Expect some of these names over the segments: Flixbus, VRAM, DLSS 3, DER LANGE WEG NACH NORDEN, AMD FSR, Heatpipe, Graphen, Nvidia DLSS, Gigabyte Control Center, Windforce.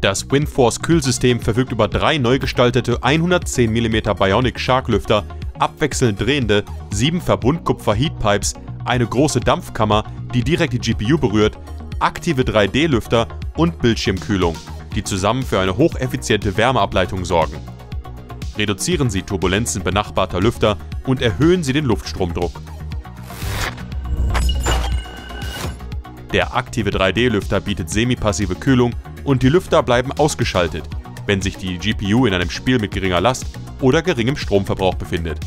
Das Windforce Kühlsystem verfügt über drei neu gestaltete 110 mm Bionic Shark Lüfter, abwechselnd drehende, 7 Verbundkupfer Heatpipes, eine große Dampfkammer, die direkt die GPU berührt, aktive 3D Lüfter und Bildschirmkühlung, die zusammen für eine hocheffiziente Wärmeableitung sorgen. Reduzieren Sie Turbulenzen benachbarter Lüfter und erhöhen Sie den Luftstromdruck. Der aktive 3D-Lüfter bietet semipassive Kühlung und die Lüfter bleiben ausgeschaltet, wenn sich die GPU in einem Spiel mit geringer Last oder geringem Stromverbrauch befindet.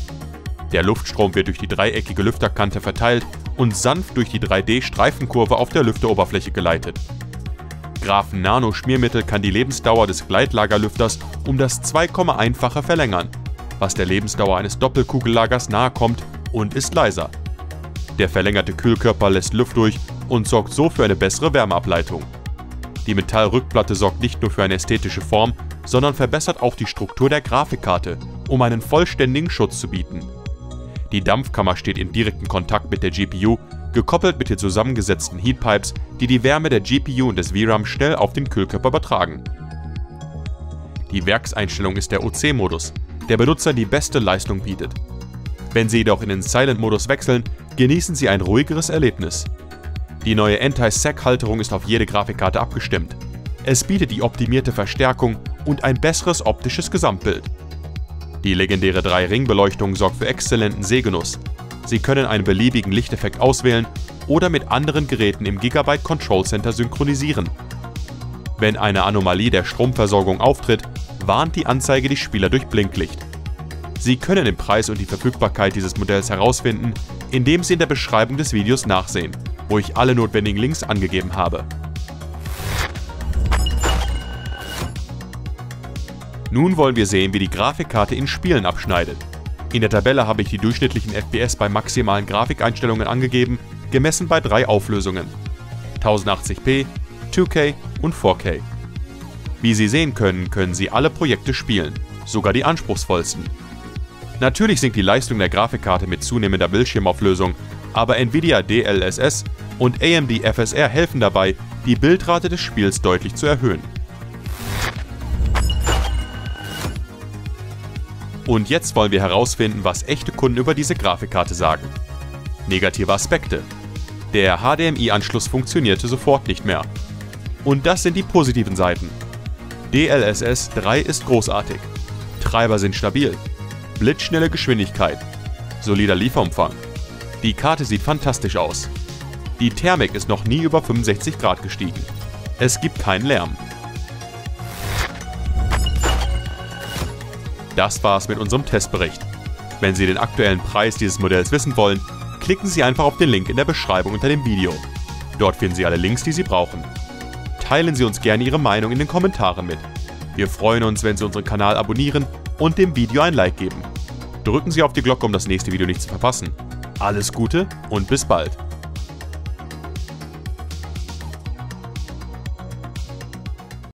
Der Luftstrom wird durch die dreieckige Lüfterkante verteilt und sanft durch die 3D-Streifenkurve auf der Lüfteroberfläche geleitet. Graphen Nano Schmiermittel kann die Lebensdauer des Gleitlagerlüfters um das 2,1-fache verlängern, was der Lebensdauer eines Doppelkugellagers nahe kommt, und ist leiser. Der verlängerte Kühlkörper lässt Luft durch und sorgt so für eine bessere Wärmeableitung. Die Metallrückplatte sorgt nicht nur für eine ästhetische Form, sondern verbessert auch die Struktur der Grafikkarte, um einen vollständigen Schutz zu bieten. Die Dampfkammer steht in direktem Kontakt mit der GPU, gekoppelt mit den zusammengesetzten Heatpipes, die die Wärme der GPU und des VRAM schnell auf den Kühlkörper übertragen. Die Werkseinstellung ist der OC-Modus, der Benutzern die beste Leistung bietet. Wenn Sie jedoch in den Silent-Modus wechseln, genießen Sie ein ruhigeres Erlebnis. Die neue Anti-Sack-Halterung ist auf jede Grafikkarte abgestimmt. Es bietet die optimierte Verstärkung und ein besseres optisches Gesamtbild. Die legendäre 3-Ring-Beleuchtung sorgt für exzellenten Sehgenuss. Sie können einen beliebigen Lichteffekt auswählen oder mit anderen Geräten im Gigabyte Control Center synchronisieren. Wenn eine Anomalie der Stromversorgung auftritt, warnt die Anzeige die Spieler durch Blinklicht. Sie können den Preis und die Verfügbarkeit dieses Modells herausfinden, indem Sie in der Beschreibung des Videos nachsehen, wo ich alle notwendigen Links angegeben habe. Nun wollen wir sehen, wie die Grafikkarte in Spielen abschneidet. In der Tabelle habe ich die durchschnittlichen FPS bei maximalen Grafikeinstellungen angegeben, gemessen bei drei Auflösungen: 1080p, 2K und 4K. Wie Sie sehen können, können Sie alle Projekte spielen, sogar die anspruchsvollsten. Natürlich sinkt die Leistung der Grafikkarte mit zunehmender Bildschirmauflösung, aber Nvidia DLSS und AMD FSR helfen dabei, die Bildrate des Spiels deutlich zu erhöhen. Und jetzt wollen wir herausfinden, was echte Kunden über diese Grafikkarte sagen. Negative Aspekte: Der HDMI-Anschluss funktionierte sofort nicht mehr. Und das sind die positiven Seiten. DLSS 3 ist großartig. Treiber sind stabil. Blitzschnelle Geschwindigkeit. Solider Lieferumfang. Die Karte sieht fantastisch aus. Die Thermik ist noch nie über 65 Grad gestiegen. Es gibt keinen Lärm. Das war's mit unserem Testbericht. Wenn Sie den aktuellen Preis dieses Modells wissen wollen, klicken Sie einfach auf den Link in der Beschreibung unter dem Video. Dort finden Sie alle Links, die Sie brauchen. Teilen Sie uns gerne Ihre Meinung in den Kommentaren mit. Wir freuen uns, wenn Sie unseren Kanal abonnieren und dem Video ein Like geben. Drücken Sie auf die Glocke, um das nächste Video nicht zu verpassen. Alles Gute und bis bald!